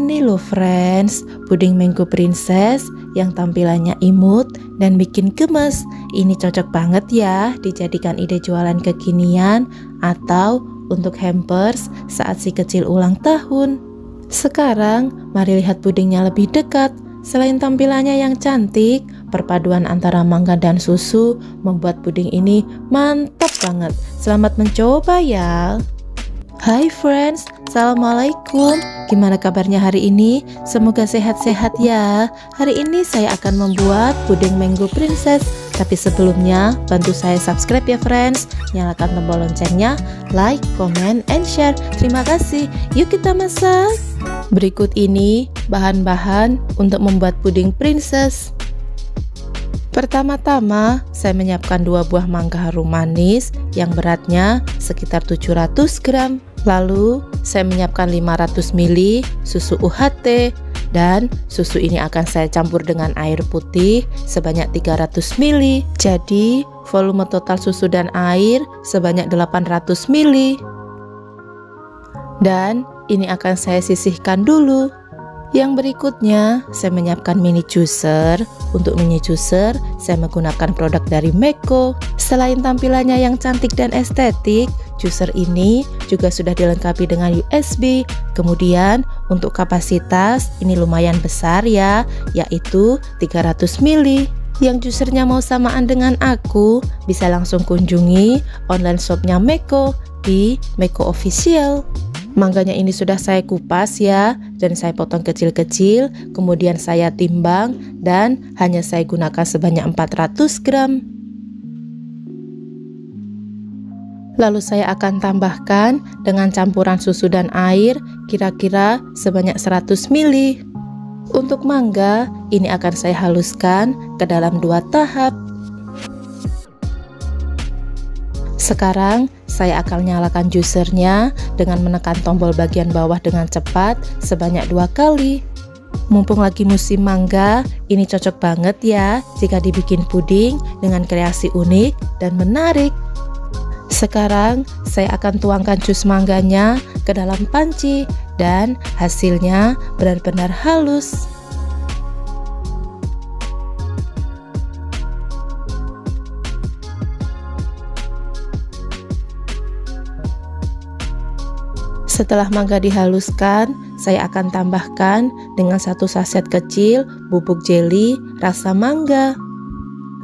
Ini loh friends, puding Mecco Princess yang tampilannya imut dan bikin gemes. Ini cocok banget ya dijadikan ide jualan kekinian atau untuk hampers saat si kecil ulang tahun. Sekarang mari lihat pudingnya lebih dekat. Selain tampilannya yang cantik, perpaduan antara mangga dan susu membuat puding ini mantap banget. Selamat mencoba ya. Hai friends, Assalamualaikum. Gimana kabarnya hari ini? Semoga sehat-sehat ya. Hari ini saya akan membuat puding Mecco Princess. Tapi sebelumnya, bantu saya subscribe ya friends. Nyalakan tombol loncengnya, like, comment, and share. Terima kasih, yuk kita masak. Berikut ini bahan-bahan untuk membuat puding princess. Pertama-tama, saya menyiapkan 2 buah mangga harum manis yang beratnya sekitar 700 gram. Lalu saya menyiapkan 500 ml susu UHT, dan susu ini akan saya campur dengan air putih sebanyak 300 ml. Jadi volume total susu dan air sebanyak 800 ml. Dan ini akan saya sisihkan dulu. Yang berikutnya, saya menyiapkan mini juicer. Untuk mini juicer, saya menggunakan produk dari Mecco. Selain tampilannya yang cantik dan estetik, juicer ini juga sudah dilengkapi dengan USB. Kemudian, untuk kapasitas, ini lumayan besar ya, yaitu 300 ml. Yang juicernya mau samaan dengan aku, bisa langsung kunjungi online shopnya Mecco di Mecco Official. Mangganya ini sudah saya kupas ya, dan saya potong kecil-kecil, kemudian saya timbang dan hanya saya gunakan sebanyak 400 gram. Lalu saya akan tambahkan dengan campuran susu dan air kira-kira sebanyak 100 ml. Untuk mangga, ini akan saya haluskan ke dalam 2 tahap. Sekarang saya akan nyalakan juicernya dengan menekan tombol bagian bawah dengan cepat sebanyak 2 kali. Mumpung lagi musim mangga, ini cocok banget ya jika dibikin puding dengan kreasi unik dan menarik. Sekarang saya akan tuangkan jus mangganya ke dalam panci dan hasilnya benar-benar halus. Setelah mangga dihaluskan, saya akan tambahkan dengan 1 sachet kecil bubuk jeli rasa mangga.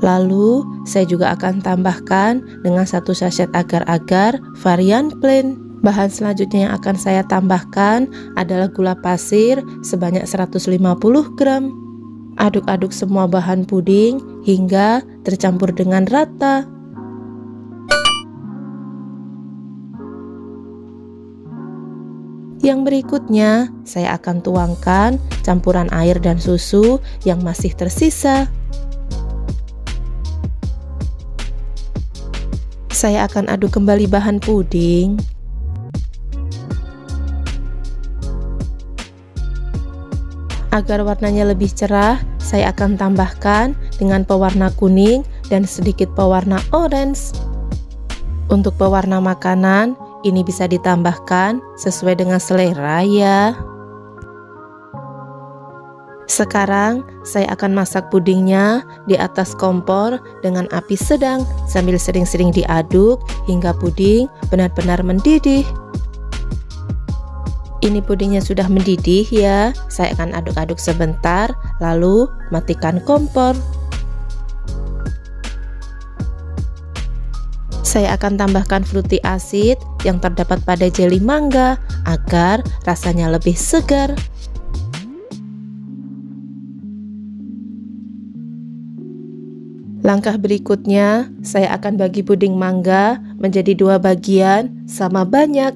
Lalu, saya juga akan tambahkan dengan 1 sachet agar-agar varian plain. Bahan selanjutnya yang akan saya tambahkan adalah gula pasir sebanyak 150 gram. Aduk-aduk semua bahan puding hingga tercampur dengan rata. Yang berikutnya, saya akan tuangkan campuran air dan susu yang masih tersisa. Saya akan aduk kembali bahan puding. Agar warnanya lebih cerah, saya akan tambahkan dengan pewarna kuning dan sedikit pewarna orange. Untuk pewarna makanan, ini bisa ditambahkan sesuai dengan selera ya. Sekarang saya akan masak pudingnya di atas kompor dengan api sedang sambil sering-sering diaduk hingga puding benar-benar mendidih. Ini pudingnya sudah mendidih ya. Saya akan aduk-aduk sebentar lalu matikan kompor. Saya akan tambahkan fruity acid yang terdapat pada jeli mangga agar rasanya lebih segar. Langkah berikutnya, saya akan bagi puding mangga menjadi 2 bagian sama banyak.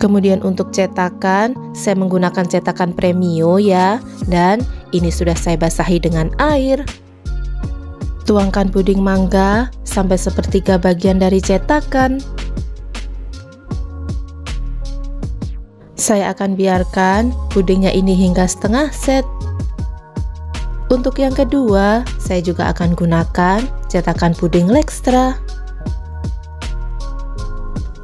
Kemudian untuk cetakan, saya menggunakan cetakan premium ya, dan ini sudah saya basahi dengan air. Tuangkan puding mangga sampai sepertiga bagian dari cetakan. Saya akan biarkan pudingnya ini hingga setengah set. Untuk yang kedua, saya juga akan gunakan cetakan puding Lextra.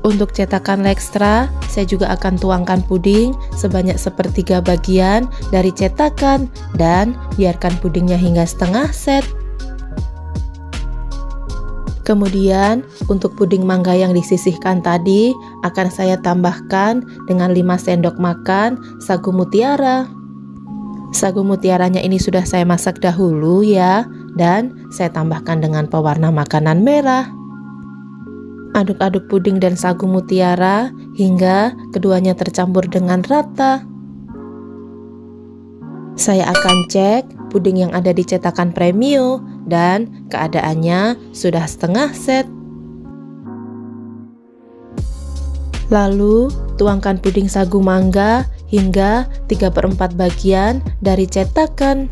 Untuk cetakan Lextra, saya juga akan tuangkan puding sebanyak sepertiga bagian dari cetakan dan biarkan pudingnya hingga setengah set. Kemudian, untuk puding mangga yang disisihkan tadi, akan saya tambahkan dengan 5 sendok makan sagu mutiara. Sagu mutiaranya ini sudah saya masak dahulu ya, dan saya tambahkan dengan pewarna makanan merah. Aduk-aduk puding dan sagu mutiara hingga keduanya tercampur dengan rata. Saya akan cek puding yang ada di cetakan Premium dan keadaannya sudah setengah set. Lalu tuangkan puding sagu mangga hingga 3/4 bagian dari cetakan.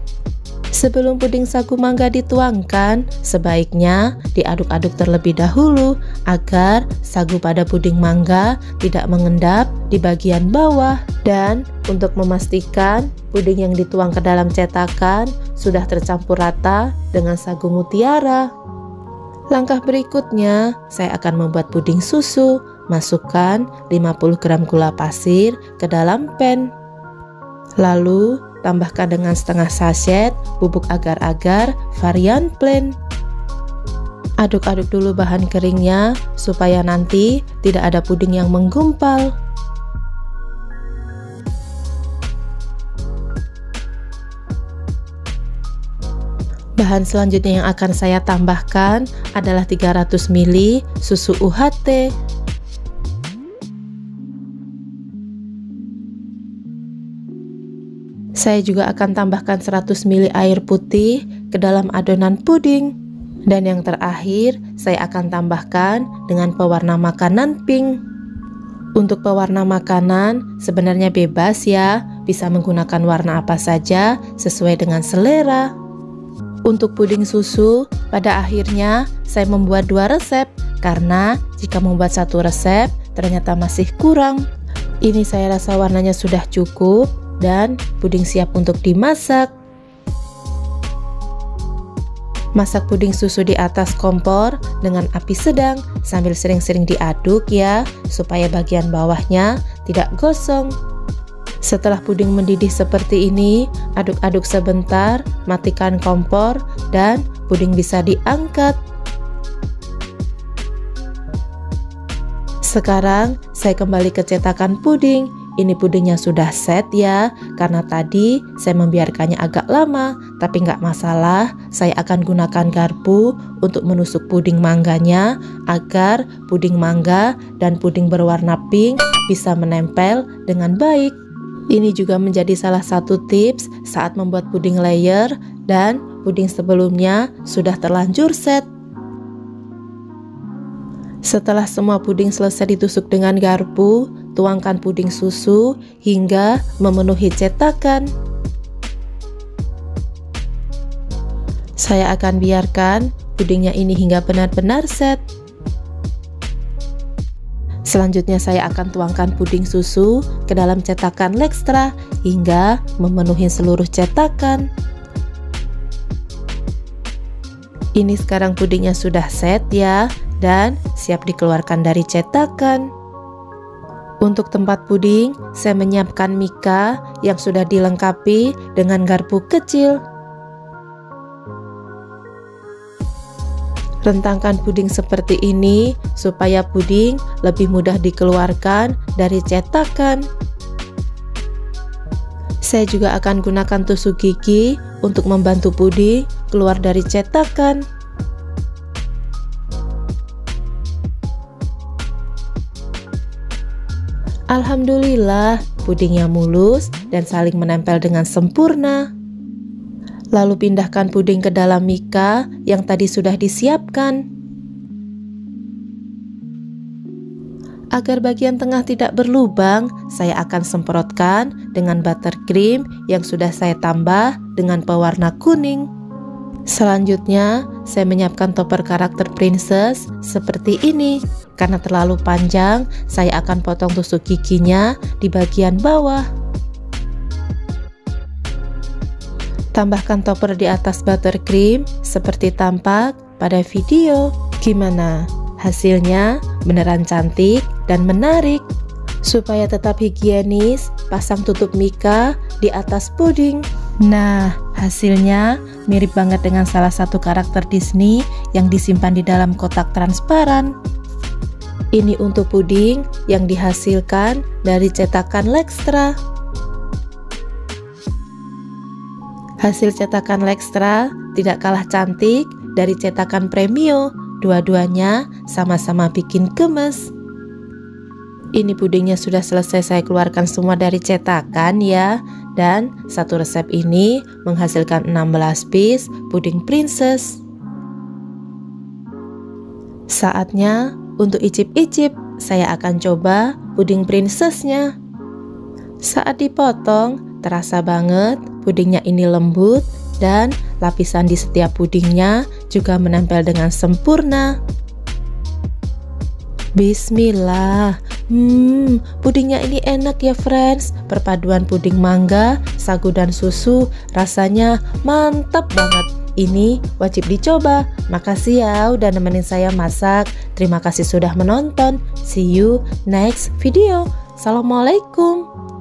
Sebelum puding sagu mangga dituangkan, sebaiknya diaduk-aduk terlebih dahulu agar sagu pada puding mangga tidak mengendap di bagian bawah. Dan untuk memastikan puding yang dituang ke dalam cetakan sudah tercampur rata dengan sagu mutiara. Langkah berikutnya, saya akan membuat puding susu. Masukkan 50 gram gula pasir ke dalam pan. Lalu tambahkan dengan setengah sachet bubuk agar-agar varian plain. Aduk-aduk dulu bahan keringnya supaya nanti tidak ada puding yang menggumpal. Bahan selanjutnya yang akan saya tambahkan adalah 300 ml susu UHT. Saya juga akan tambahkan 100 ml air putih ke dalam adonan puding. Dan yang terakhir, saya akan tambahkan dengan pewarna makanan pink. Untuk pewarna makanan, sebenarnya bebas ya, bisa menggunakan warna apa saja sesuai dengan selera. Untuk puding susu, pada akhirnya saya membuat 2 resep, karena jika membuat 1 resep, ternyata masih kurang. Ini saya rasa warnanya sudah cukup dan puding siap untuk dimasak. Masak puding susu di atas kompor dengan api sedang sambil sering-sering diaduk ya, supaya bagian bawahnya tidak gosong. Setelah puding mendidih seperti ini, aduk-aduk sebentar, matikan kompor, dan puding bisa diangkat. Sekarang saya kembali ke cetakan puding. Ini pudingnya sudah set ya, karena tadi saya membiarkannya agak lama, tapi nggak masalah, saya akan gunakan garpu untuk menusuk puding mangganya agar puding mangga dan puding berwarna pink bisa menempel dengan baik. Ini juga menjadi salah satu tips saat membuat puding layer dan puding sebelumnya sudah terlanjur set. Setelah semua puding selesai ditusuk dengan garpu, tuangkan puding susu hingga memenuhi cetakan. Saya akan biarkan pudingnya ini hingga benar-benar set. Selanjutnya saya akan tuangkan puding susu ke dalam cetakan Lextra hingga memenuhi seluruh cetakan. Ini sekarang pudingnya sudah set ya, dan siap dikeluarkan dari cetakan. Untuk tempat puding, saya menyiapkan mika yang sudah dilengkapi dengan garpu kecil. Rentangkan puding seperti ini supaya puding lebih mudah dikeluarkan dari cetakan. Saya juga akan gunakan tusuk gigi untuk membantu puding keluar dari cetakan. Alhamdulillah, pudingnya mulus dan saling menempel dengan sempurna. Lalu pindahkan puding ke dalam mika yang tadi sudah disiapkan. Agar bagian tengah tidak berlubang, saya akan semprotkan dengan buttercream yang sudah saya tambah dengan pewarna kuning. Selanjutnya, saya menyiapkan topper karakter princess seperti ini. Karena terlalu panjang, saya akan potong tusuk giginya di bagian bawah. Tambahkan topper di atas buttercream seperti tampak pada video. Gimana? Hasilnya beneran cantik dan menarik. Supaya tetap higienis, pasang tutup mika di atas puding. Nah, hasilnya mirip banget dengan salah satu karakter Disney yang disimpan di dalam kotak transparan. Ini untuk puding yang dihasilkan dari cetakan Lextra. Hasil cetakan Lextra tidak kalah cantik dari cetakan Premio. Dua-duanya sama-sama bikin gemes. Ini pudingnya sudah selesai saya keluarkan semua dari cetakan ya. Dan satu resep ini menghasilkan 16 piece puding princess. Saatnya untuk icip-icip. Saya akan coba puding princessnya. Saat dipotong terasa banget pudingnya ini lembut. Dan lapisan di setiap pudingnya juga menempel dengan sempurna. Bismillah. Pudingnya ini enak ya friends. Perpaduan puding mangga, sagu dan susu rasanya mantap banget. Ini wajib dicoba. Makasih ya udah nemenin saya masak. Terima kasih sudah menonton. See you next video. Assalamualaikum.